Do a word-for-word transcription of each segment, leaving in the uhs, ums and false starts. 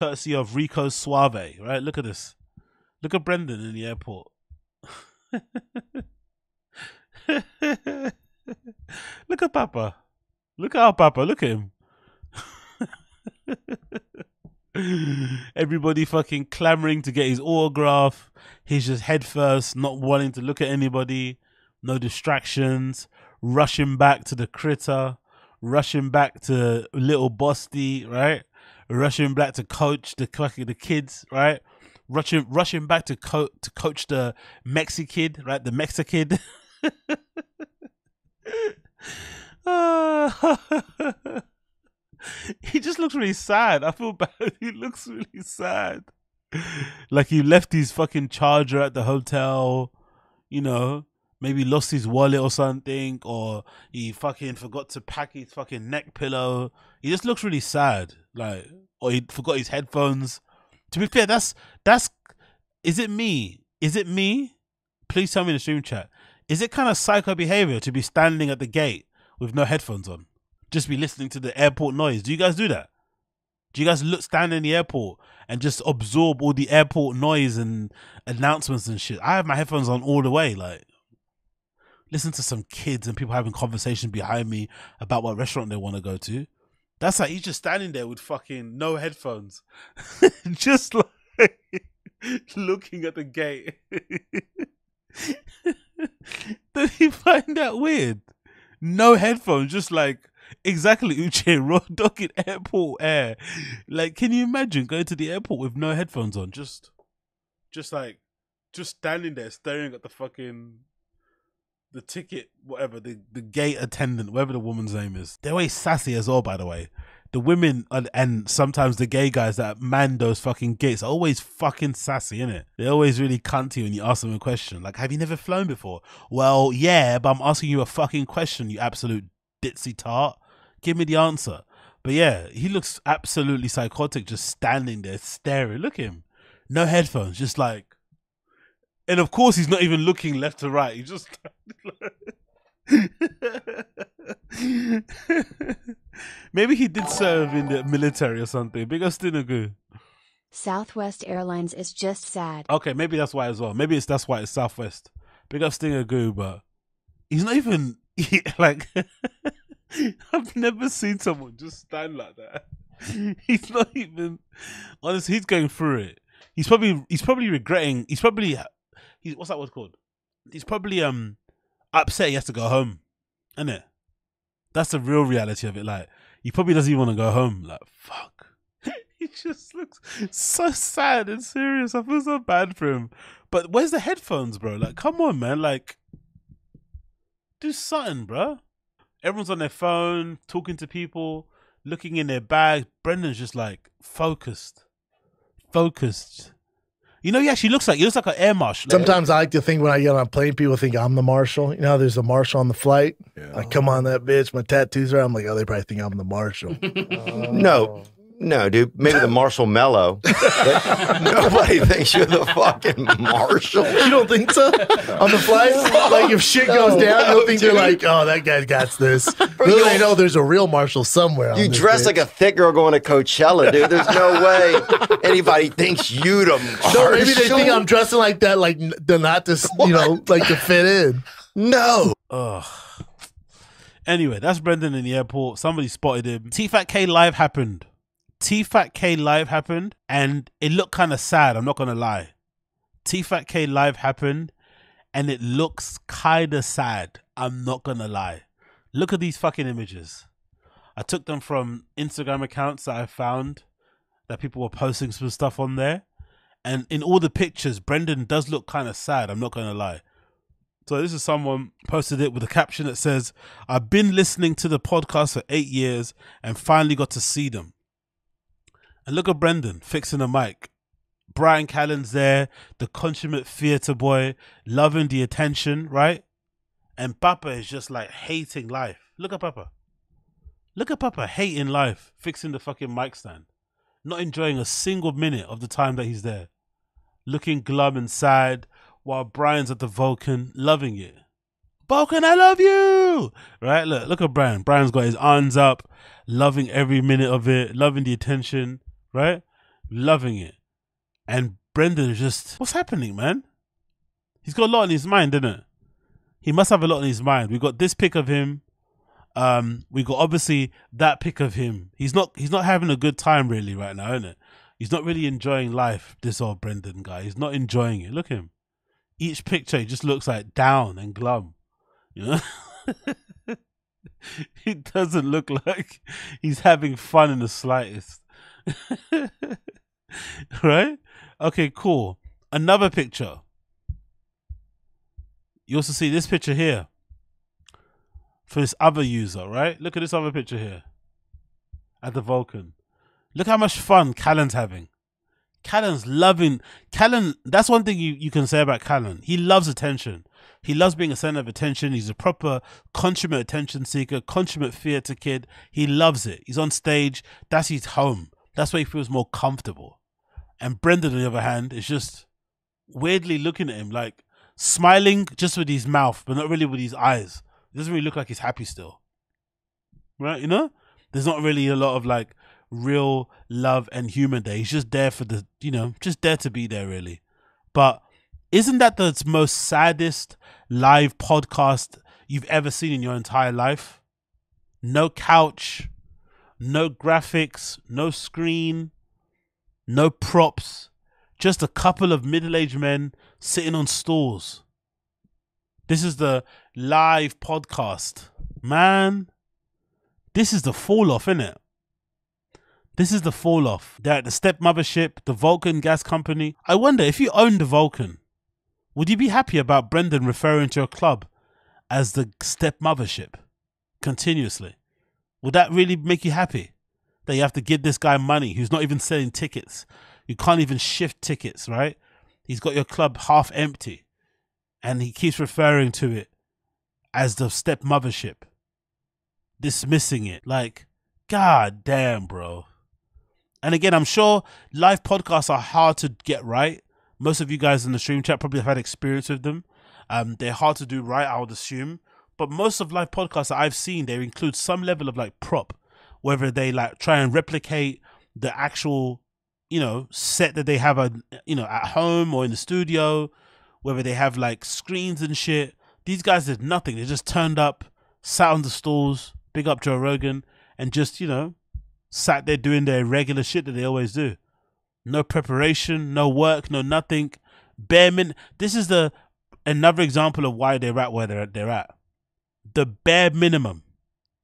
courtesy of Rico Suave. Right? Look at this. Look at Brendan in the airport. Look at Papa. Look at our Papa. Look at him. Everybody fucking clamoring to get his autograph. He's just head first, not wanting to look at anybody. No distractions. Rushing back to the critter. Rushing back to little Bosty, right? Rushing back to coach the the kids, right? Rushing rushing back to coach to coach the Mexican, right? The Mexican. uh, He just looks really sad. I feel bad. He looks really sad. Like he left his fucking charger at the hotel, you know, maybe lost his wallet or something, or he fucking forgot to pack his fucking neck pillow. He just looks really sad. Like, or he forgot his headphones. To be fair, that's, that's, is it me? Is it me? Please tell me in the stream chat. Is it kind of psycho behavior to be standing at the gate with no headphones on? Just be listening to the airport noise. Do you guys do that? Do you guys look stand in the airport and just absorb all the airport noise and announcements and shit? I have my headphones on all the way. Like, listen to some kids and people having conversation behind me about what restaurant they want to go to. That's like he's just standing there with fucking no headphones. Just like looking at the gate. Don't you find that weird? No headphones, just like exactly Uche, raw dog in airport air. Like, can you imagine going to the airport with no headphones on? Just just like just standing there staring at the fucking the ticket, whatever, the, the gate attendant, whatever the woman's name is. They're always sassy as well, by the way. The women are, and sometimes the gay guys that man those fucking gates are always fucking sassy, innit? They're always really cunty when you ask them a question. Like, have you never flown before? Well, yeah, but I'm asking you a fucking question, you absolute ditzy tart. Give me the answer. But yeah, he looks absolutely psychotic just standing there staring. Look at him. No headphones, just like... And of course, he's not even looking left to right. He's just... Maybe he did serve in the military or something. Big Ostinagu. Southwest Airlines is just sad. Okay, maybe that's why as well. Maybe it's that's why it's Southwest. Big Ostinagu, but he's not even... He, like, I've never seen someone just stand like that. He's not even... Honestly, he's going through it. He's probably, he's probably regretting... He's probably... He's, what's that word called? He's probably um upset he has to go home, isn't it? That's the real reality of it. Like, he probably doesn't even want to go home. Like, fuck. He just looks so sad and serious. I feel so bad for him. But where's the headphones, bro? Like, come on, man. Like, do something, bro. Everyone's on their phone, talking to people, looking in their bag. Brendan's just like focused, focused. You know, he actually looks like, he looks like an air marshal. Sometimes I like to think when I get on a plane, people think I'm the marshal. You know, there's a marshal on the flight. Yeah. Like, come on, that bitch, my tattoos are. I'm like, oh, they probably think I'm the marshal. Oh. No, no, dude. Maybe the Marshal Mello. Nobody thinks you're the fucking marshal. You don't think so? On the flight? Like, if shit goes no, down, no, you think dude. You're like, oh, that guy got this. Really, they know there's a real marshal somewhere. You dress bitch. Like a thick girl going to Coachella, dude. There's no way anybody thinks you the marshal. No, maybe they think I'm dressing like that, like, they're not to, you know, like to fit in. No. Ugh. Anyway, that's Brendan in the airport. Somebody spotted him. T Fat K Live happened. T Fat K Live happened and it looked kind of sad. I'm not going to lie. T Fat K Live happened and it looks kind of sad. I'm not going to lie. Look at these fucking images. I took them from Instagram accounts that I found that people were posting some stuff on there. And in all the pictures, Brendan does look kind of sad. I'm not going to lie. So this is someone posted it with a caption that says, I've been listening to the podcast for eight years and finally got to see them. And look at Brendan fixing the mic. Bryan Callen's there, the consummate theatre boy, loving the attention, right? And Papa is just like hating life. Look at Papa. Look at Papa hating life, fixing the fucking mic stand. Not enjoying a single minute of the time that he's there. Looking glum and sad while Bryan's at the Vulcan, loving it. Vulcan, I love you! Right, look, look at Bryan. Bryan's got his arms up, loving every minute of it, loving the attention. Right, loving it. And Brendan is just, what's happening, man? He's got a lot in his mind, didn't it? He must have a lot in his mind. We got this pic of him. Um, we got obviously that pic of him. He's not he's not having a good time really right now, isn't it? He's not really enjoying life, this old Brendan guy. He's not enjoying it. Look at him. Each picture, he just looks like down and glum. You know? He doesn't look like he's having fun in the slightest. Right? Okay, cool. Another picture. You also see this picture here for this other user, right? Look at this other picture here at the Vulcan. Look how much fun Callen's having. Callen's loving. Callen, that's one thing you, you can say about Callen. He loves attention. He loves being a center of attention. He's a proper consummate attention seeker, consummate theater kid. He loves it. He's on stage. That's his home. That's where he feels more comfortable. And Brendan, on the other hand, is just weirdly looking at him, like smiling just with his mouth, but not really with his eyes. It doesn't really look like he's happy still. Right, you know? There's not really a lot of like real love and humor there. He's just there for the, you know, just there to be there really. But isn't that the most saddest live podcast you've ever seen in your entire life? No couch, no graphics, no screen, no props, just a couple of middle-aged men sitting on stools. This is the live podcast, man. This is the fall off, innit? This is the fall off. They're at the Step Mothership, the Vulcan Gas Company. I wonder if you owned the Vulcan, would you be happy about Brendan referring to your club as the Step Mothership continuously? Would that really make you happy that you have to give this guy money who's not even selling tickets? You can't even shift tickets, right? He's got your club half empty. And he keeps referring to it as the Step Mothership, dismissing it. Like, God damn, bro. And again, I'm sure live podcasts are hard to get right. Most of you guys in the stream chat probably have had experience with them. Um, they're hard to do right, I would assume. But most of live podcasts that I've seen, they include some level of like prop, whether they like try and replicate the actual, you know, set that they have, a, you know, at home or in the studio. Whether they have like screens and shit. These guys did nothing. They just turned up, sat on the stools, big up Joe Rogan, and just, you know, sat there doing their regular shit that they always do. No preparation, no work, no nothing. Bare min. This is the another example of why they're at where they're at, they're at. The bare minimum.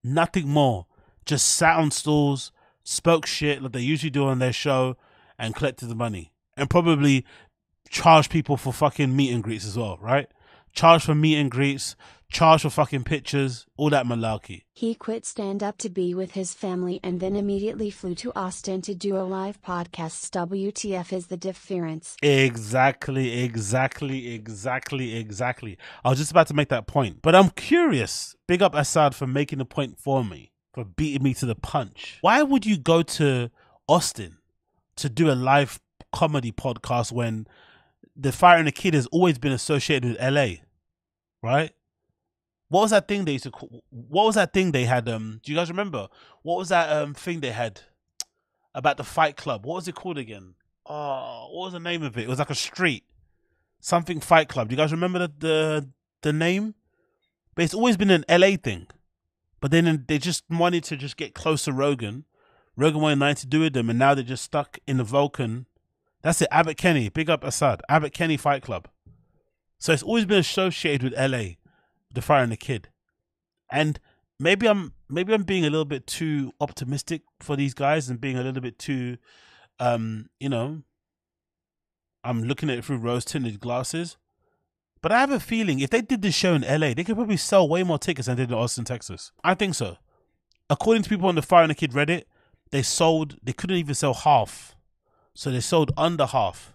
Nothing more. Just sat on stools, spoke shit like they usually do on their show, and collected the money. And probably charge people for fucking meet and greets as well, right? Charge for meet and greets, charge for fucking pictures, all that malarkey. He quit stand-up to be with his family and then immediately flew to Austin to do a live podcast. W T F is the difference. Exactly, exactly, exactly, exactly. I was just about to make that point. But I'm curious. Big up Assad for making the point for me, for beating me to the punch. Why would you go to Austin to do a live comedy podcast when The Fighter and the Kid has always been associated with L A, right? What was that thing they used to call, what was that thing they had? Um, do you guys remember? What was that um thing they had about the Fight Club? What was it called again? Oh, what was the name of it? It was like a street, something Fight Club. Do you guys remember the the, the name? But it's always been an L A thing. But then they just wanted to just get close to Rogan. Rogan wanted nothing to do with them, and now they're just stuck in the Vulcan. That's it, Abbott Kenny. Big up Assad. Abbott Kenny Fight Club. So it's always been associated with L A, The Fighter and the Kid. And maybe I'm maybe I'm being a little bit too optimistic for these guys and being a little bit too, um, you know, I'm looking at it through rose-tinted glasses. But I have a feeling if they did this show in L A, they could probably sell way more tickets than they did in Austin, Texas. I think so. According to people on The Fighter and the Kid Reddit, they sold, they couldn't even sell half. So they sold under half.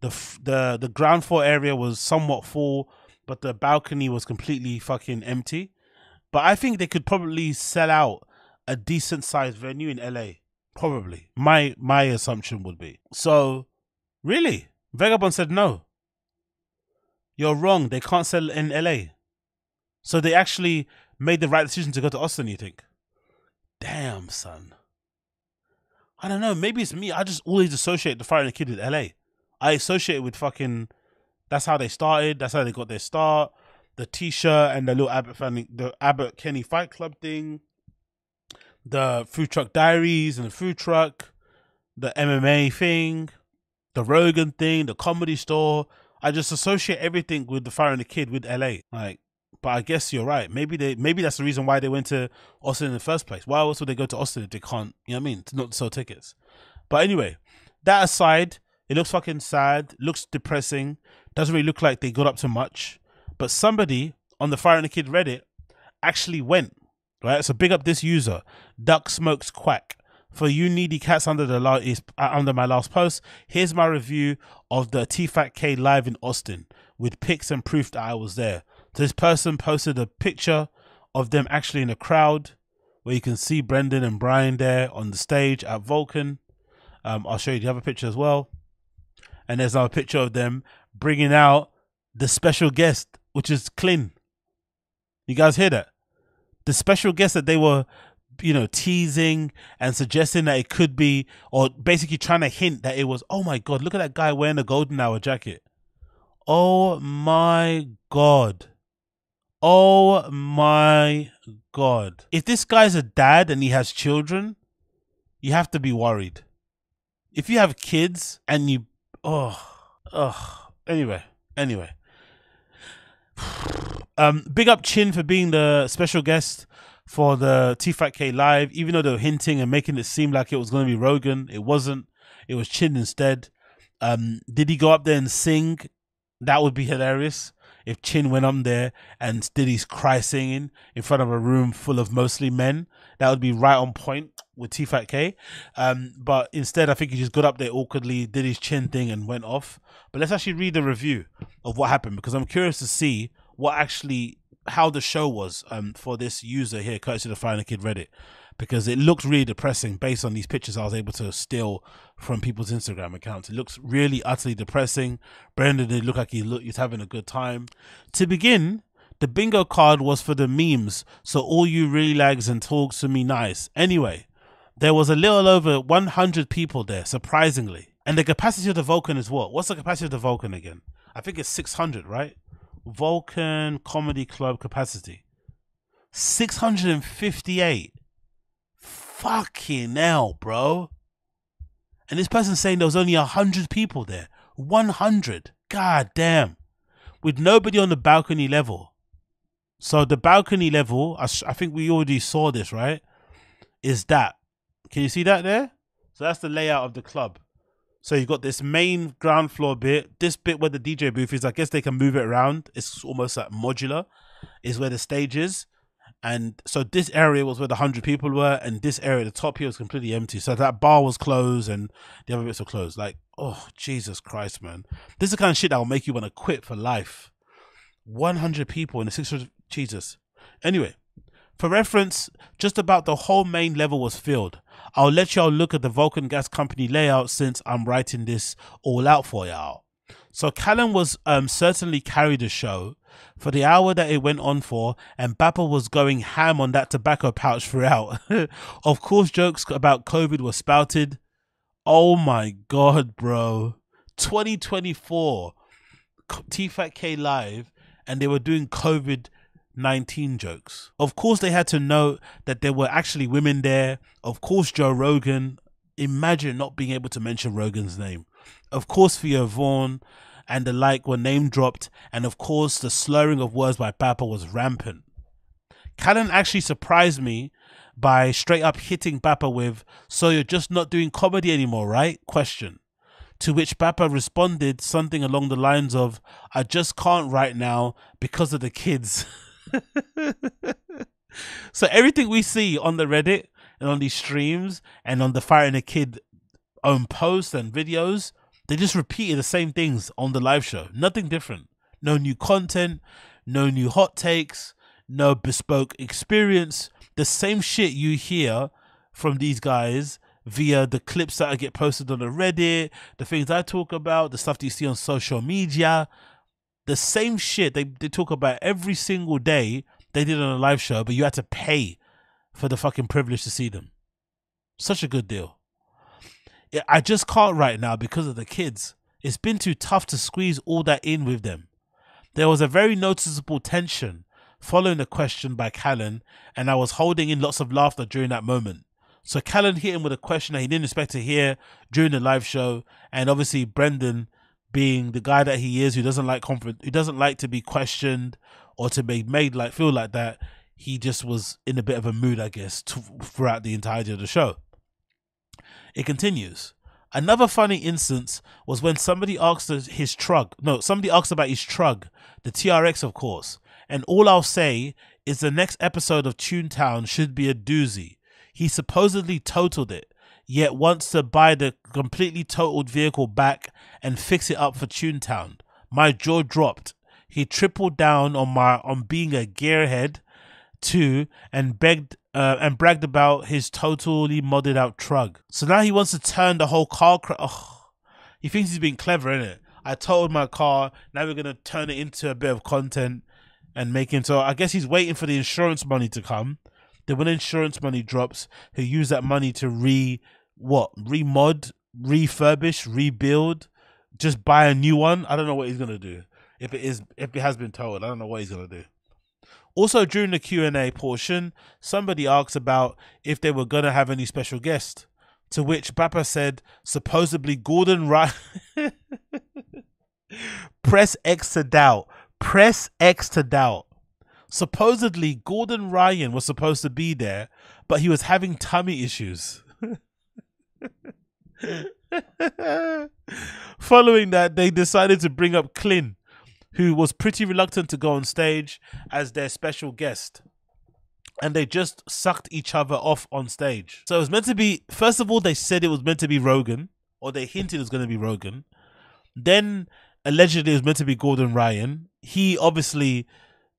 The f the the ground floor area was somewhat full, but the balcony was completely fucking empty. But I think they could probably sell out a decent sized venue in L A. Probably. My my assumption would be. So really, Vagabond said no. You're wrong. They can't sell in L A. So they actually made the right decision to go to Austin, you think? Damn, son. I don't know. Maybe it's me. I just always associate The Fighter and the Kid with L A. I associate it with fucking... That's how they started. That's how they got their start. The T-shirt and the little Abbott family, the Abbott Kenny Fight Club thing. The Food Truck Diaries and the Food Truck. The M M A thing. The Rogan thing. The Comedy Store. I just associate everything with The Fighter and the Kid with L A. Like, but I guess you're right. Maybe they, maybe that's the reason why they went to Austin in the first place. Why else would they go to Austin if they can't, you know what I mean, not sell tickets? But anyway, that aside, it looks fucking sad. Looks depressing. Doesn't really look like they got up to much. But somebody on the Fighter and the Kid Reddit actually went, right? So big up this user, Duck Smokes Quack. For you needy cats under the la is uh, under my last post, here's my review of the T Fat K live in Austin with pics and proof that I was there. So this person posted a picture of them actually in a crowd where you can see Brendan and Brian there on the stage at Vulcan. Um, I'll show you the other picture as well. And there's another picture of them bringing out the special guest, which is Clint. You guys hear that? The special guest that they were... you know, teasing and suggesting that it could be, or basically trying to hint that it was, oh my God, look at that guy wearing a golden hour jacket. Oh my God. Oh my God. If this guy's a dad and he has children, you have to be worried. If you have kids and you, oh, oh, anyway, anyway. um, big up Chin for being the special guest for the T Fat K live, even though they were hinting and making it seem like it was going to be Rogan. It wasn't. It was Chin instead. Um, did he go up there and sing? That would be hilarious if Chin went up there and did his cry singing in front of a room full of mostly men. That would be right on point with T Fat K. Um, but instead, I think he just got up there awkwardly, did his Chin thing and went off. But let's actually read the review of what happened, because I'm curious to see what actually... how the show was um for this user here, courtesy of the Fighter and the Kid Reddit, because it looks really depressing based on these pictures I was able to steal from people's Instagram accounts. It looks really utterly depressing. Brendan did look like he looked, he was having a good time. To begin, the bingo card was for the memes, so all you really lags and talks to me nice. Anyway, there was a little over one hundred people there, surprisingly. And the capacity of the Vulcan is what? What's the capacity of the Vulcan again? I think it's six hundred, right? Vulcan Comedy Club capacity six hundred fifty-eight. Fucking hell, bro. And this person's saying there was only one hundred people there. one hundred. God damn. With nobody on the balcony level. So the balcony level, I, I think we already saw this, right? Is that. Can you see that there? So that's the layout of the club. So you've got this main ground floor bit, this bit where the D J booth is. I guess they can move it around. It's almost like modular, is where the stage is. And so this area was where the one hundred people were, and this area, the top here, was completely empty. So that bar was closed, and the other bits were closed. Like, oh, Jesus Christ, man. This is the kind of shit that will make you want to quit for life. one hundred people in the six hundred... Jesus. Anyway, for reference, just about the whole main level was filled. I'll let y'all look at the Vulcan Gas Company layout since I'm writing this all out for y'all. So Callen was um, certainly carried the show for the hour that it went on for, and Bappa was going ham on that tobacco pouch throughout. Of course, jokes about COVID were spouted. Oh my God, bro. twenty twenty-four, T Fat K live, and they were doing COVID nineteen jokes. Of course they had to note that there were actually women there. Of course Joe Rogan. Imagine not being able to mention Rogan's name. Of course Theo Vaughn and the like were name dropped, and of course the slurring of words by Bappa was rampant. Callen actually surprised me by straight up hitting Bappa with, "So you're just not doing comedy anymore, right?" question. To which Bappa responded something along the lines of, "I just can't right now because of the kids." So everything we see on the Reddit and on these streams and on the Fighter and the Kid own posts and videos, they just repeated the same things on the live show. Nothing different. No new content, no new hot takes, no bespoke experience. The same shit you hear from these guys via the clips that I get posted on the Reddit, the things I talk about, the stuff that you see on social media. The same shit they, they talk about every single day they did on a live show, but you had to pay for the fucking privilege to see them. Such a good deal. I just can't right now because of the kids. It's been too tough to squeeze all that in with them. There was a very noticeable tension following the question by Callen, and I was holding in lots of laughter during that moment. So Callen hit him with a question that he didn't expect to hear during the live show, and obviously Brendan, being the guy that he is, who doesn't like comfort, who doesn't like to be questioned or to be made like feel like that, he just was in a bit of a mood, I guess, to, throughout the entirety of the show. It continues. Another funny instance was when somebody asked his trug. No, somebody asked about his trug, the T R X, of course. And all I'll say is the next episode of Toontown should be a doozy. He supposedly totaled it, yet wants to buy the completely totaled vehicle back and fix it up for Toontown. My jaw dropped. He tripled down on my on being a gearhead too, and begged uh, and bragged about his totally modded out truck. So now he wants to turn the whole car. Cra oh, he thinks he's being clever, innit? I totaled my car. Now we're gonna turn it into a bit of content and make it. So I guess he's waiting for the insurance money to come. Then when insurance money drops, he'll use that money to re what remod, refurbish, rebuild, just buy a new one. I don't know what he's gonna do if it is if it has been totaled. I don't know what he's gonna do. Also, during the Q and A portion, somebody asked about if they were going to have any special guests, to which Bappa said, supposedly Gordon Ryan. Press X to doubt. Press X to doubt. Supposedly, Gordon Ryan was supposed to be there, but he was having tummy issues. Following that, they decided to bring up Clint, who was pretty reluctant to go on stage as their special guest. And they just sucked each other off on stage. So it was meant to be, first of all, they said it was meant to be Rogan, or they hinted it was going to be Rogan. Then, allegedly, it was meant to be Gordon Ryan. He obviously,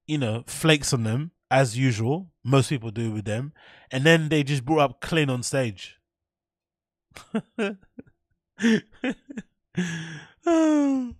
you know, flakes on them, as usual. Most people do with them. And then they just brought up Clint on stage. Oh.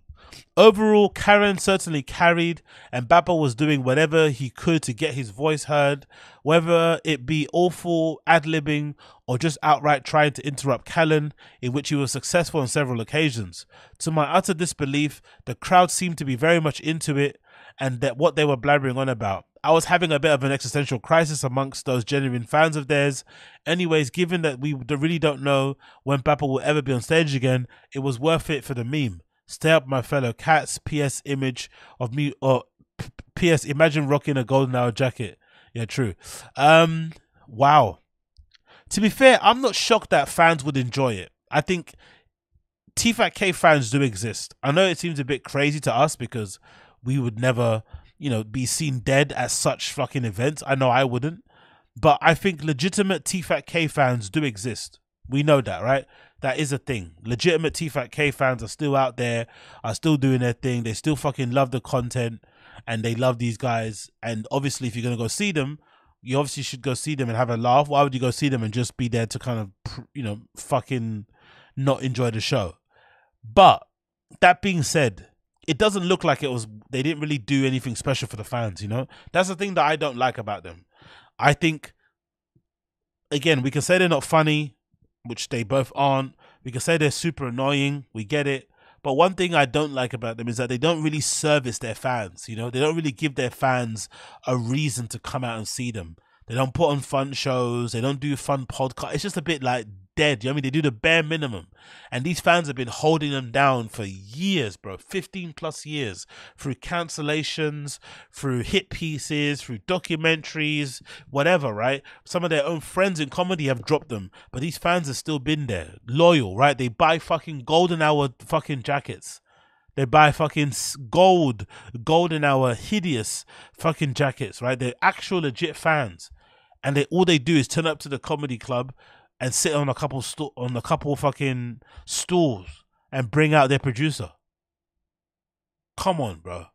Overall, Karen certainly carried, and Bappa was doing whatever he could to get his voice heard, whether it be awful ad-libbing or just outright trying to interrupt Callen, in which he was successful on several occasions. To my utter disbelief, the crowd seemed to be very much into it and that what they were blabbering on about. I was having a bit of an existential crisis amongst those genuine fans of theirs. Anyways, given that we really don't know when Bappa will ever be on stage again, it was worth it for the meme. Stay up, my fellow cats. P S image of me, or P S imagine rocking a golden hour jacket. Yeah, true. Um, wow. To be fair, I'm not shocked that fans would enjoy it. I think T F K fans do exist. I know it seems a bit crazy to us because we would never, you know, be seen dead at such fucking events. I know I wouldn't, but I think legitimate T F K fans do exist. We know that, right? That is a thing. Legitimate T F K fans are still out there, are still doing their thing. They still fucking love the content and they love these guys. And obviously, if you're going to go see them, you obviously should go see them and have a laugh. Why would you go see them and just be there to kind of, you know, fucking not enjoy the show? But that being said, it doesn't look like it was, they didn't really do anything special for the fans, you know? That's the thing that I don't like about them. I think, again, we can say they're not funny, which they both aren't. We can say they're super annoying. We get it. But one thing I don't like about them is that they don't really service their fans. You know, they don't really give their fans a reason to come out and see them. They don't put on fun shows. They don't do fun podcasts. It's just a bit like dead. You know what I mean? They do the bare minimum. And these fans have been holding them down for years, bro. fifteen plus years. Through cancellations, through hit pieces, through documentaries, whatever, right? Some of their own friends in comedy have dropped them. But these fans have still been there. Loyal, right? They buy fucking golden hour fucking jackets. They buy fucking gold, golden hour, hideous fucking jackets, right? They're actual legit fans. And they all they do is turn up to the comedy club and sit on a couple on a couple fucking stools and bring out their producer. Come on, bro.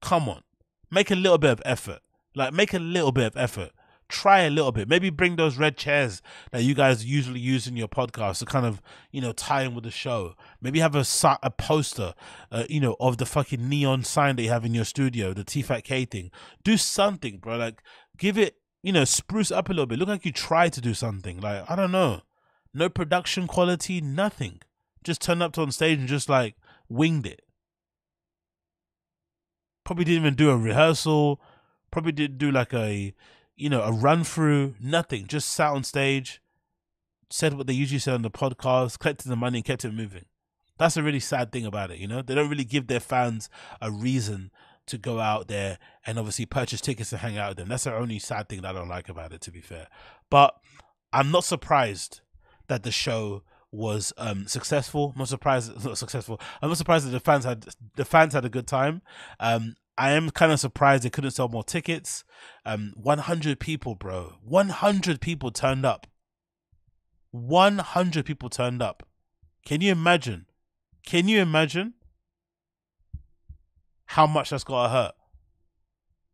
Come on. Make a little bit of effort. Like, make a little bit of effort. Try a little bit. Maybe bring those red chairs that you guys usually use in your podcast to kind of, you know, tie in with the show. Maybe have a, a poster, uh, you know, of the fucking neon sign that you have in your studio, the T F K thing. Do something, bro. Like, give it, you know, spruce up a little bit. Look like you try to do something. Like, I don't know. no production quality, nothing. Just turned up to on stage and just like winged it. Probably didn't even do a rehearsal. Probably didn't do like a, you know, a run through. Nothing. Just sat on stage, said what they usually said on the podcast, collected the money and kept it moving. That's a really sad thing about it, you know? They don't really give their fans a reason to go out there and obviously purchase tickets and hang out with them. That's the only sad thing that I don't like about it, to be fair. But I'm not surprised that the show was um, successful. I'm not surprised it's not successful. I'm not surprised that the fans had the fans had a good time. Um, I am kind of surprised they couldn't sell more tickets. Um, one hundred people, bro. one hundred people turned up. one hundred people turned up. Can you imagine? Can you imagine how much that's got to hurt?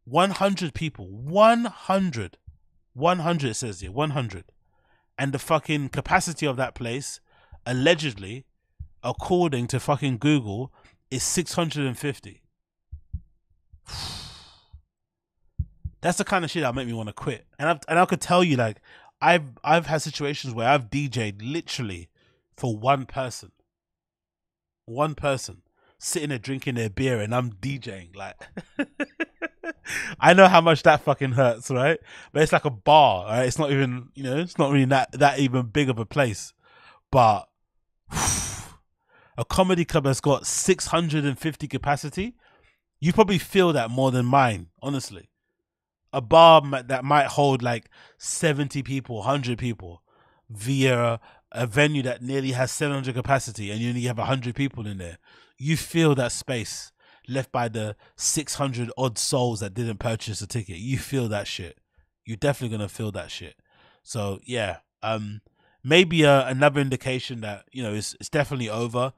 one hundred people. one hundred. one hundred, it says here. one hundred. And the fucking capacity of that place, allegedly, according to fucking Google, is six hundred fifty. That's the kind of shit that make me want to quit. And, I've, and I could tell you, like, I've, I've had situations where I've D J'd literally for one person. One person sitting there drinking their beer and I'm DJing, like I know how much that fucking hurts, right? But it's like a bar, right? It's not even, you know, it's not really that that even big of a place, but whew, a comedy club that's got six hundred fifty capacity, you probably feel that more than mine, honestly. A bar that might hold like seventy people, one hundred people, via a venue that nearly has seven hundred capacity and you only have one hundred people in there. You feel that space left by the six hundred odd souls that didn't purchase a ticket. You feel that shit. You're definitely going to feel that shit. So yeah, um, maybe uh, another indication that, you know, it's, it's definitely over.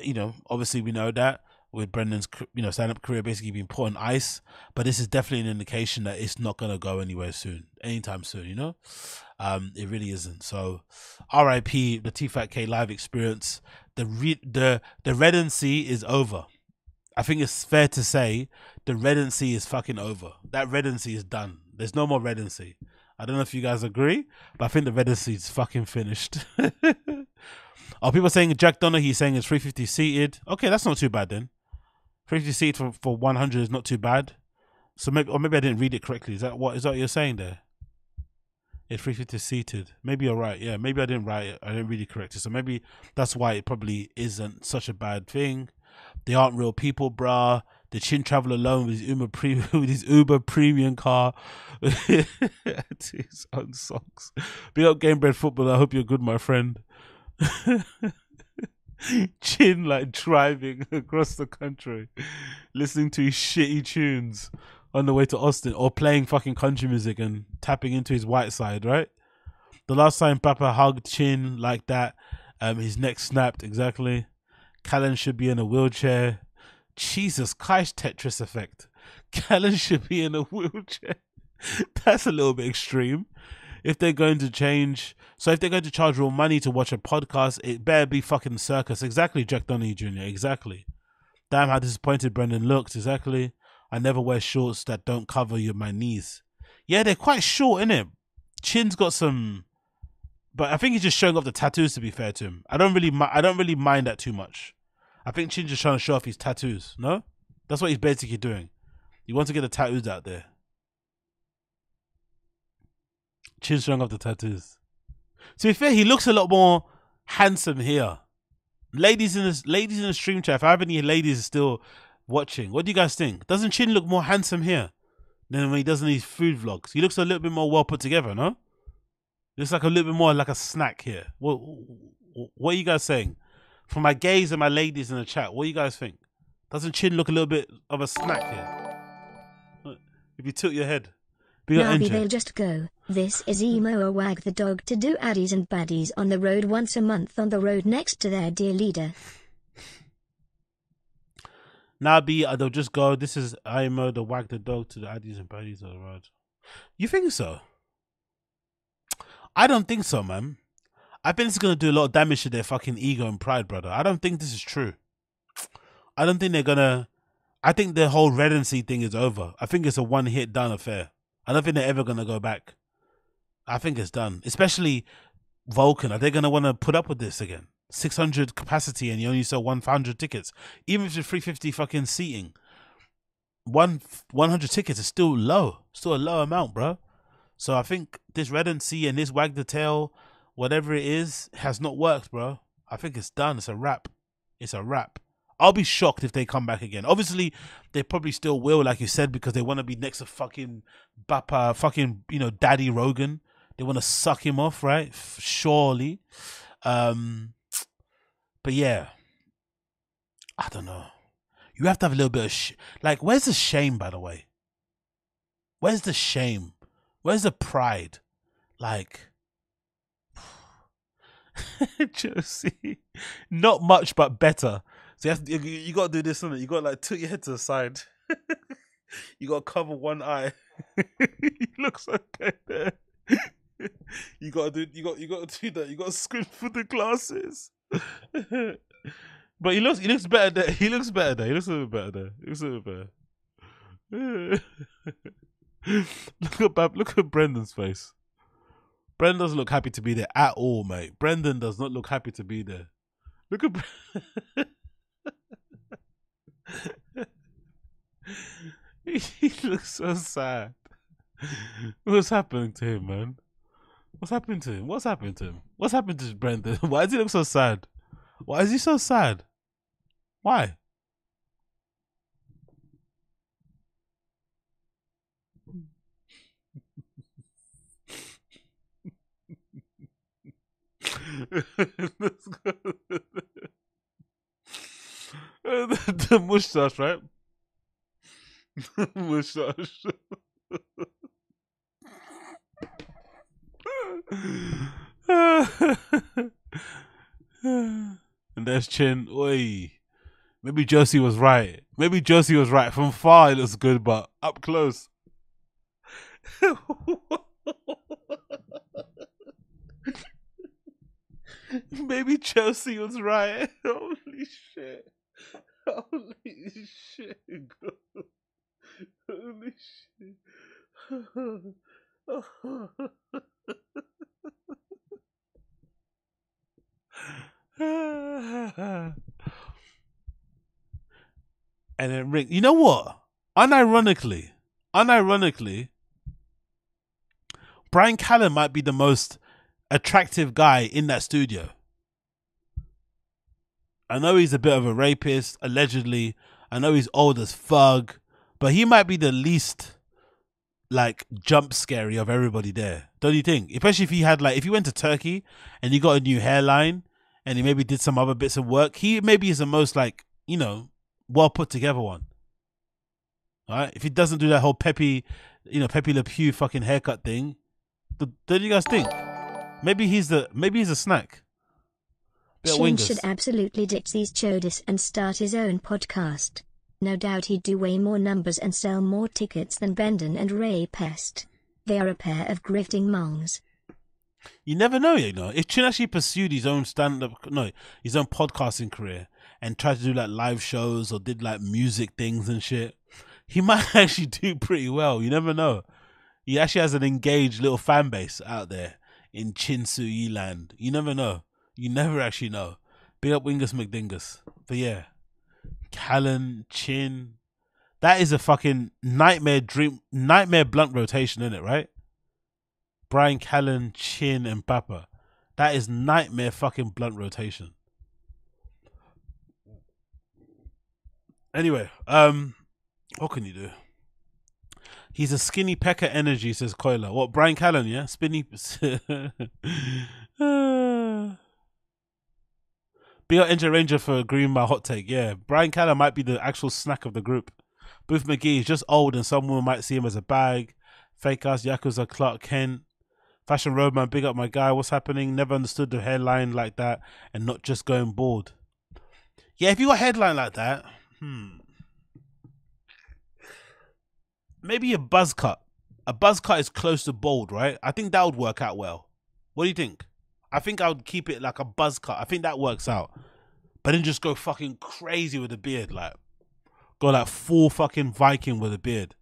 You know, obviously we know that with Brendan's, you know, stand-up career basically being put on ice, but this is definitely an indication that it's not going to go anywhere soon, anytime soon, you know? Um, it really isn't. So R I P the T Fat K live experience. The re the the redency is over. I think it's fair to say the redency is fucking over. That redency is done. There's no more redency. I don't know if you guys agree, but I think the redency is fucking finished. Are people saying Jack Donaghy? He's saying it's three fifty seated. Okay, that's not too bad then. three fifty seated for for one hundred is not too bad. So maybe, or maybe I didn't read it correctly. Is that what is that what you're saying there? It's three fifty seated. Maybe you're right. Yeah, maybe I didn't write it. I didn't really correct it. So maybe that's why it probably isn't such a bad thing. They aren't real people, bruh. The chin travel alone with his Uber, pre with his Uber premium car. His own socks. Big up Game Bread Football. I hope you're good, my friend. Chin like driving across the country, listening to his shitty tunes on the way to Austin, or playing fucking country music and tapping into his white side, right? The last time Papa hugged Chin like that, um, his neck snapped, exactly. Callen should be in a wheelchair. Jesus Christ, Tetris effect. Callen should be in a wheelchair. That's a little bit extreme. If they're going to change, so if they're going to charge real money to watch a podcast, it better be fucking circus. Exactly, Jack Donaghy Junior Exactly. Damn how disappointed Brendan looks, exactly. I never wear shorts that don't cover you, my knees. Yeah, they're quite short, innit? Chin's got some, but I think he's just showing off the tattoos, to be fair to him. I don't really I don't really mind that too much. I think Chin's just trying to show off his tattoos, no? That's what he's basically doing. He wants to get the tattoos out there. Chin's showing off the tattoos. To be fair, he looks a lot more handsome here. Ladies in the, ladies in the stream chat, if I have any ladies still watching, what do you guys think? Doesn't Chin look more handsome here than when he does in his food vlogs? He looks a little bit more well put together, no? Looks like a little bit more like a snack here. What, what are you guys saying? For my gays and my ladies in the chat, what do you guys think? Doesn't Chin look a little bit of a snack here? If you tilt your head. Maybe they'll just go, this is emo or wag the dog, to do addies and baddies on the road once a month on the road next to their dear leader. Nah, B, they'll just go, this is I M O, the wag the dog to the addies and baddies on the road. You think so? I don't think so, man. I think it's going to do a lot of damage to their fucking ego and pride, brother. I don't think this is true. I don't think they're going to... I think the whole redency thing is over. I think it's a one-hit done affair. I don't think they're ever going to go back. I think it's done. Especially Vulcan, are they going to want to put up with this again? six hundred capacity and you only sell one hundred tickets. Even if it's three fifty fucking seating, one hundred tickets is still low. Still a low amount, bro. So I think this redundancy and this wag the tail, whatever it is, has not worked, bro. I think it's done. It's a wrap. It's a wrap. I'll be shocked if they come back again. Obviously, they probably still will, like you said, because they want to be next to fucking Bappa, fucking, you know, Daddy Rogan. They want to suck him off, right? Surely. Um, but yeah, I don't know. You have to have a little bit of sh like, where's the shame, by the way? Where's the shame? Where's the pride? Like, Josie, not much, but better. So you have to, you, you got to do this, isn't it? You got to like tilt your head to the side. You got to cover one eye. He looks okay there. You got to do. You got. You got to do that. You got to squint for the glasses. But he looks. He looks better there. He looks better there. He looks a little better there. He looks a little better. Look at Bab, look at Brendan's face. Brendan doesn't look happy to be there at all, mate. Brendan does not look happy to be there. Look at. he, he looks so sad. What's happening to him, man? What's happened to him? What's happened to him? What's happened to Brendan? Why does he look so sad? Why is he so sad? Why? Let's go. the, the mustache, right? The mustache. And there's Chin. Oi. Maybe Josie was right. Maybe Josie was right. From far it looks good, but up close. Maybe Josie was right. Holy shit. Holy shit. God. Holy shit. And then Rick, you know what? Unironically, unironically, Bryan Callen might be the most attractive guy in that studio. I know he's a bit of a rapist, allegedly. I know he's old as fuck, but he might be the least like jump scary of everybody there, don't you think? Especially if he had like, if you went to Turkey and you got a new hairline and he maybe did some other bits of work, he maybe is the most like, you know, well put together one. All right, if he doesn't do that whole Pepe, you know, Pepe Le Pew fucking haircut thing, don't you guys think? Maybe he's the maybe he's a snack. Shane should absolutely ditch these chodis and start his own podcast. No doubt he'd do way more numbers and sell more tickets than Brendan and Ray Pest. They are a pair of grifting mongs. You never know, you know. If Chin actually pursued his own stand-up, no, his own podcasting career and tried to do like live shows or did like music things and shit, he might actually do pretty well. You never know. He actually has an engaged little fan base out there in Chinsuyi land. You never know. You never actually know. Big up Wingus McDingus. But yeah. Callen, Chin, that is a fucking nightmare dream, nightmare blunt rotation, isn't it? Right? Bryan Callen, Chin, and Bappa. That is nightmare fucking blunt rotation. Anyway, um, what can you do? He's a skinny pecker energy, says Coiler. What, Bryan Callen? Yeah, spinny. uh... Big up N J Ranger for agreeing my hot take. Yeah, Bryan Callen might be the actual snack of the group. Booth McGee is just old and someone might see him as a bag. Fake ass Yakuza Clark Kent. Fashion Roadman, big up my guy. What's happening? Never understood the hairline like that and not just going bald. Yeah, if you got a headline like that, hmm. Maybe a buzz cut. A buzz cut is close to bald, right? I think that would work out well. What do you think? I think I would keep it like a buzz cut. I think that works out. But then just go fucking crazy with a beard. Like, go like full fucking Viking with a beard.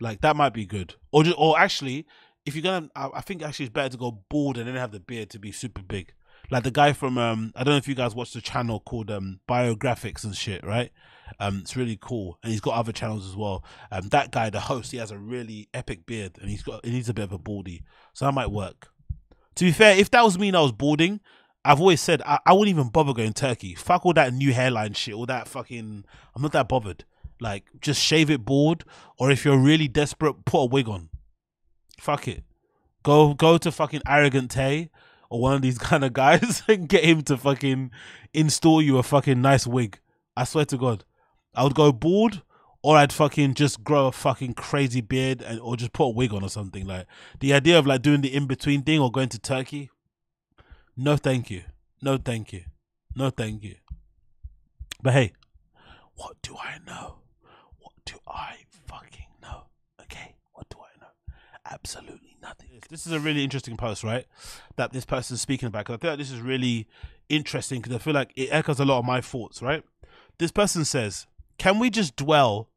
Like, that might be good. Or just, or actually, if you're going, I, I think actually it's better to go bald and then have the beard to be super big. Like the guy from, um, I don't know if you guys watch the channel called um, Biographics and shit, right? Um, it's really cool, and he's got other channels as well. Um, that guy, the host, he has a really epic beard, and he's got, he needs a bit of a baldy, so that might work. To be fair, if that was me and I was balding, I've always said I, I wouldn't even bother going Turkey. Fuck all that new hairline shit, all that fucking. I'm not that bothered. Like, just shave it bald, or if you're really desperate, put a wig on. Fuck it. Go go to fucking Arrogant Tay or one of these kind of guys and get him to fucking install you a fucking nice wig. I swear to God. I would go bald, or I'd fucking just grow a fucking crazy beard and or just put a wig on or something. Like, the idea of like doing the in-between thing or going to Turkey, no thank you. No thank you. No thank you. But hey, what do I know? What do I fucking know? Okay, what do I know? Absolutely nothing. This is a really interesting post, right? That this person's speaking about. Because I feel like this is really interesting because I feel like it echoes a lot of my thoughts, right? This person says, can we just dwell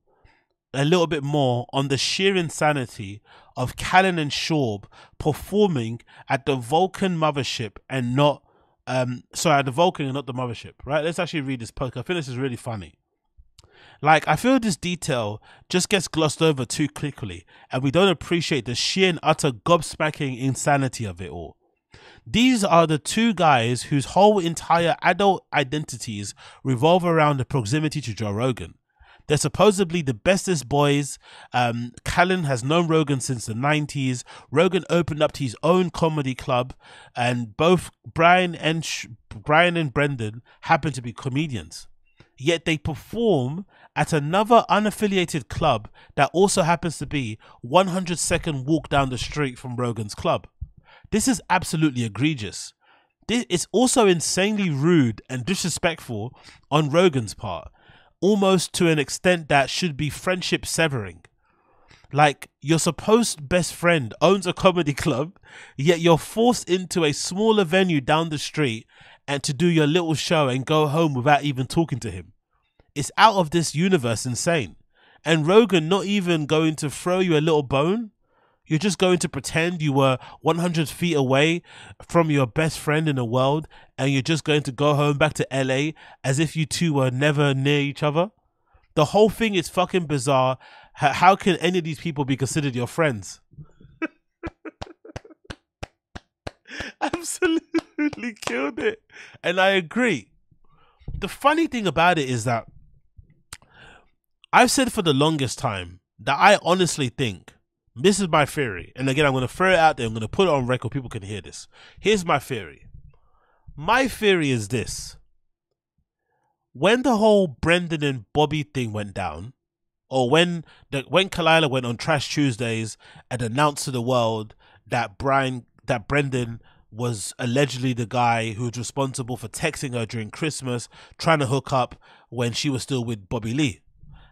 a little bit more on the sheer insanity of Callen and Schaub performing at the Vulcan Mothership and not, um, sorry, at the Vulcan and not the Mothership, right? Let's actually read this post. I think this is really funny. Like, I feel this detail just gets glossed over too quickly, and we don't appreciate the sheer and utter gobsmacking insanity of it all. These are the two guys whose whole entire adult identities revolve around the proximity to Joe Rogan. They're supposedly the bestest boys. Um, Callen has known Rogan since the nineties. Rogan opened up his own comedy club, and both Bryan and, Sh Bryan and Brendan happen to be comedians. Yet they perform at another unaffiliated club that also happens to be one hundred second walk down the street from Rogan's club. This is absolutely egregious. It's also insanely rude and disrespectful on Rogan's part, almost to an extent that should be friendship severing. Like, your supposed best friend owns a comedy club, yet you're forced into a smaller venue down the street and to do your little show and go home without even talking to him. It's out of this universe insane. And Rogan not even going to throw you a little bone? You're just going to pretend you were one hundred feet away from your best friend in the world, and you're just going to go home back to L A as if you two were never near each other? The whole thing is fucking bizarre. How can any of these people be considered your friends? Absolutely killed it. And I agree. The funny thing about it is that I've said for the longest time that I honestly think, this is my theory, and again, I'm going to throw it out there. I'm going to put it on record. People can hear this. Here's my theory. My theory is this. When the whole Brendan and Bobby thing went down, or when the, when Kalilah went on Trash Tuesdays and announced to the world that Brian, that Brendan was allegedly the guy who was responsible for texting her during Christmas, trying to hook up when she was still with Bobby Lee.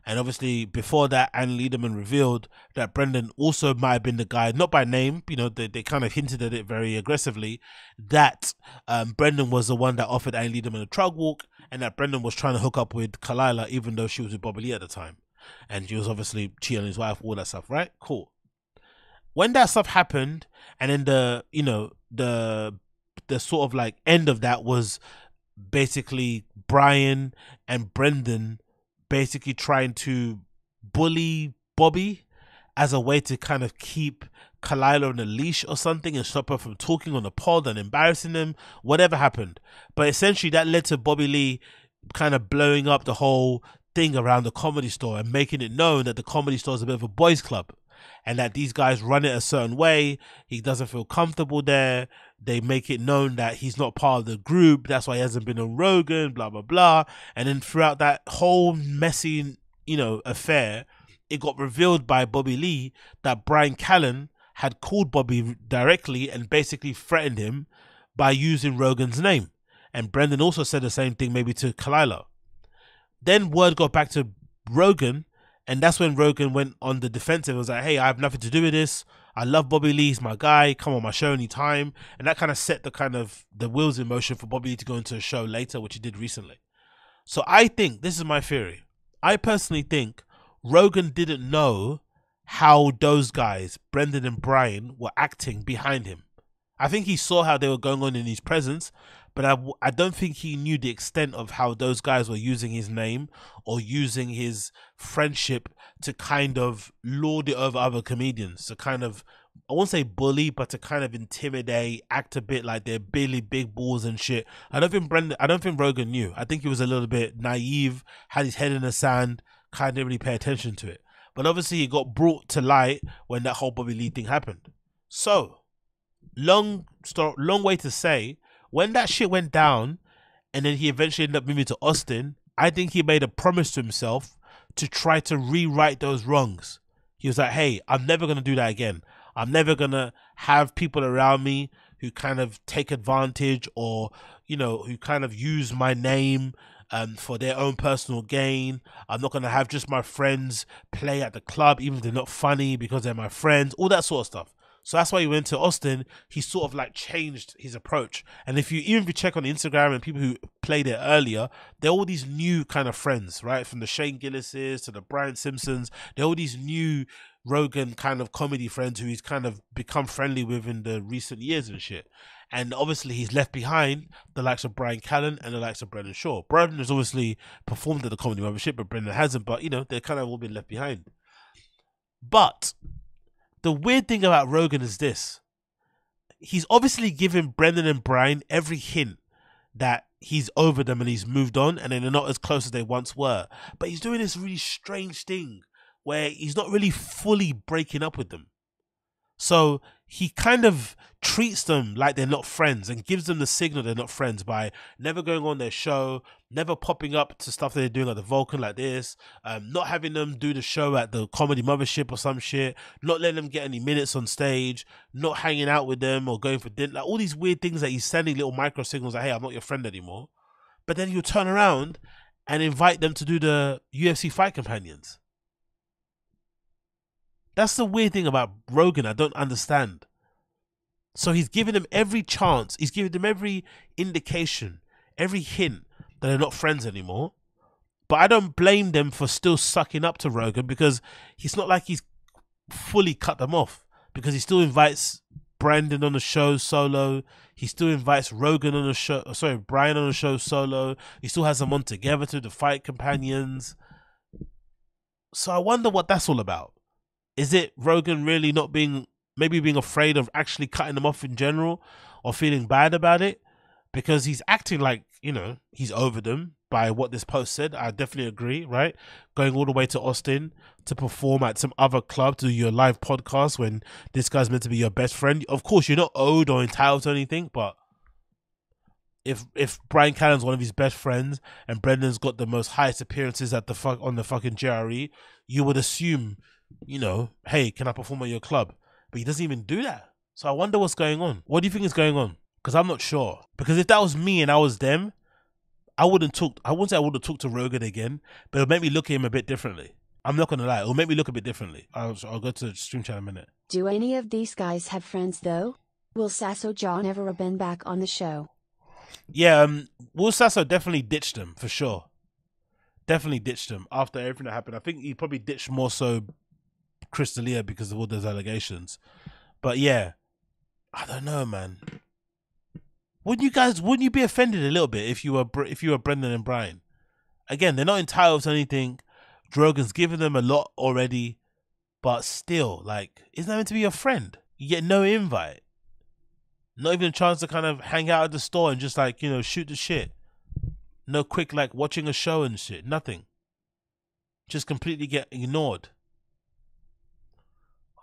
And obviously, before that, Anne Liederman revealed that Brendan also might have been the guy, not by name, you know, they, they kind of hinted at it very aggressively, that um, Brendan was the one that offered Anne Liederman a truck walk, and that Brendan was trying to hook up with Kalilah, even though she was with Bobby Lee at the time. And she was obviously cheating on his wife, all that stuff, right? Cool. When that stuff happened, and then the, you know, the, the sort of like end of that was basically Bryan and Brendan basically trying to bully Bobby as a way to kind of keep Kalilah on a leash or something and stop her from talking on the pod and embarrassing them, whatever happened. But essentially that led to Bobby Lee kind of blowing up the whole thing around the Comedy Store and making it known that the Comedy Store is a bit of a boys club and that these guys run it a certain way. He doesn't feel comfortable there. They make it known that he's not part of the group. That's why he hasn't been on Rogan, blah, blah, blah. And then throughout that whole messy, you know, affair, it got revealed by Bobby Lee that Bryan Callen had called Bobby directly and basically threatened him by using Rogan's name. And Brendan also said the same thing maybe to Kalilah. Then word got back to Rogan, and that's when Rogan went on the defensive and was like, hey, I have nothing to do with this. I love Bobby Lee, he's my guy, come on my show anytime. And that kind of set the kind of the wheels in motion for Bobby Lee to go into a show later, which he did recently. So I think, this is my theory, I personally think Rogan didn't know how those guys, Brendan and Brian, were acting behind him. I think he saw how they were going on in his presence, but I, I don't think he knew the extent of how those guys were using his name or using his friendship to kind of lord it over other comedians, to kind of, I won't say bully, but to kind of intimidate, act a bit like they're really big balls and shit. I don't think Brendan, I don't think Rogan knew. I think he was a little bit naive, had his head in the sand, kind of really pay attention to it. But obviously he got brought to light when that whole Bobby Lee thing happened. So, long story, long way to say, when that shit went down and then he eventually ended up moving to Austin, I think he made a promise to himself to try to rewrite those wrongs. He was like, hey, I'm never going to do that again. I'm never going to have people around me who kind of take advantage or, you know, who kind of use my name um, for their own personal gain. I'm not going to have just my friends play at the club, even if they're not funny, because they're my friends, all that sort of stuff. So that's why he went to Austin. He sort of like changed his approach. And if you even if you check on Instagram and people who played it earlier, they're all these new kind of friends, right? From the Shane Gillises to the Brian Simpsons, they're all these new Rogan kind of comedy friends who he's kind of become friendly with in the recent years and shit. And obviously he's left behind the likes of Bryan Callen and the likes of Brendan Schaub. Brendan has obviously performed at the Comedy Mothership, but Brendan hasn't. But, you know, they're kind of all been left behind. But the weird thing about Rogan is this. He's obviously given Brendan and Brian every hint that he's over them and he's moved on and they're not as close as they once were. But he's doing this really strange thing where he's not really fully breaking up with them. So he kind of treats them like they're not friends and gives them the signal they're not friends by never going on their show, never popping up to stuff that they're doing at the Vulcan like this, um, not having them do the show at the Comedy Mothership or some shit, not letting them get any minutes on stage, not hanging out with them or going for dinner, like all these weird things that he's sending little micro signals like, hey, I'm not your friend anymore. But then he'll turn around and invite them to do the U F C Fight Companions. That's the weird thing about Rogan. I don't understand. So he's giving them every chance. He's giving them every indication, every hint that they're not friends anymore. But I don't blame them for still sucking up to Rogan because it's not like he's fully cut them off because he still invites Brendan on the show solo. He still invites Rogan on the show. Sorry, Brian on the show solo. He still has them on together to the Fight Companions. So I wonder what that's all about. Is it Rogan really not being, maybe being afraid of actually cutting them off in general or feeling bad about it? Because he's acting like, you know, he's over them by what this post said. I definitely agree, right? Going all the way to Austin to perform at some other club to do your live podcast when this guy's meant to be your best friend. Of course, you're not owed or entitled to anything, but if if Bryan Callen's one of his best friends and Brendan's got the most highest appearances at the fuck on the fucking J R E, you would assume, you know, hey, can I perform at your club? But he doesn't even do that. So I wonder what's going on. What do you think is going on? Because I'm not sure. Because if that was me and I was them, I wouldn't talk. I wouldn't say I would have talked to Rogan again, but it'll make me look at him a bit differently. I'm not gonna lie. It'll make me look a bit differently. I'll, I'll go to the stream chat in a minute. Do any of these guys have friends though? Will Sasso John ever have been back on the show? Yeah, um, Will Sasso definitely ditched him for sure. Definitely ditched him after everything that happened. I think he probably ditched more so Chris D'Elia because of all those allegations. But yeah, I don't know, man. Wouldn't you guys, wouldn't you be offended a little bit if you were if you were Brendan and Brian? Again, they're not entitled to anything. Rogan's given them a lot already, but still, like, isn't that meant to be your friend? You get no invite, not even a chance to kind of hang out at the store and just, like, you know, shoot the shit. No quick, like, watching a show and shit. Nothing. Just completely get ignored.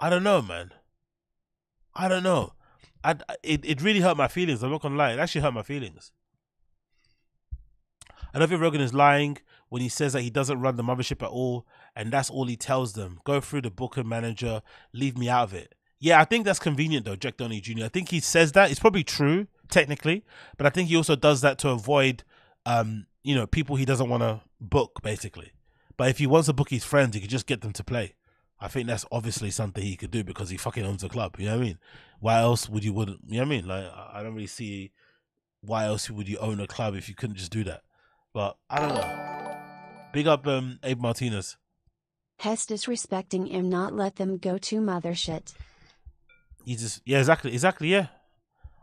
I don't know, man. I don't know. I, it, it really hurt my feelings. I'm not going to lie. It actually hurt my feelings. I don't think Rogan is lying when he says that he doesn't run the Mothership at all, and that's all he tells them. Go through the booking manager. Leave me out of it. Yeah, I think that's convenient, though, Jack Donny Junior I think he says that. It's probably true, technically, but I think he also does that to avoid, um, you know, people he doesn't want to book, basically. But if he wants to book his friends, he can just get them to play. I think that's obviously something he could do because he fucking owns the club. You know what I mean? Why else would you wouldn't? You know what I mean? Like, I don't really see why else would you own a club if you couldn't just do that. But I don't know. Big up um, Abe Martinez. Hess disrespecting him, not let them go to mother shit. You just, yeah, exactly, exactly, yeah.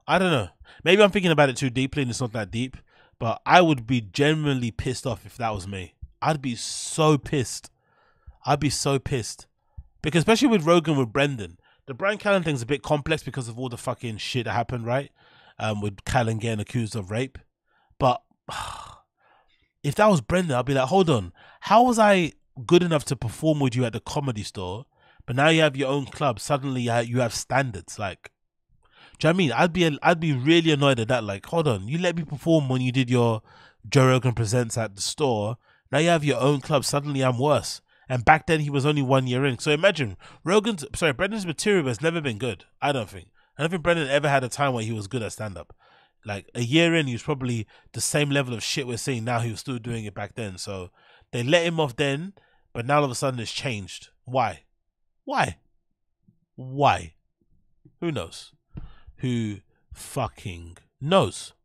I don't know. Maybe I'm thinking about it too deeply and it's not that deep, but I would be genuinely pissed off if that was me. I'd be so pissed. I'd be so pissed. Because especially with Rogan, with Brendan, the Bryan Callen thing's a bit complex because of all the fucking shit that happened, right? Um, with Callen getting accused of rape. But if that was Brendan, I'd be like, hold on. How was I good enough to perform with you at the Comedy Store, but now you have your own club, suddenly you have standards, like... Do you know what I mean? I'd be I'd be really annoyed at that. Like, hold on, you let me perform when you did your Joe Rogan Presents at the store. Now you have your own club. Suddenly I'm worse. And back then he was only one year in. So imagine Rogan's, sorry, Brendan's material has never been good. I don't think. I don't think Brendan ever had a time where he was good at stand-up. Like a year in, he was probably the same level of shit we're seeing now. He was still doing it back then. So they let him off then, but now all of a sudden it's changed. Why? Why? Why? Who knows? Who fucking knows?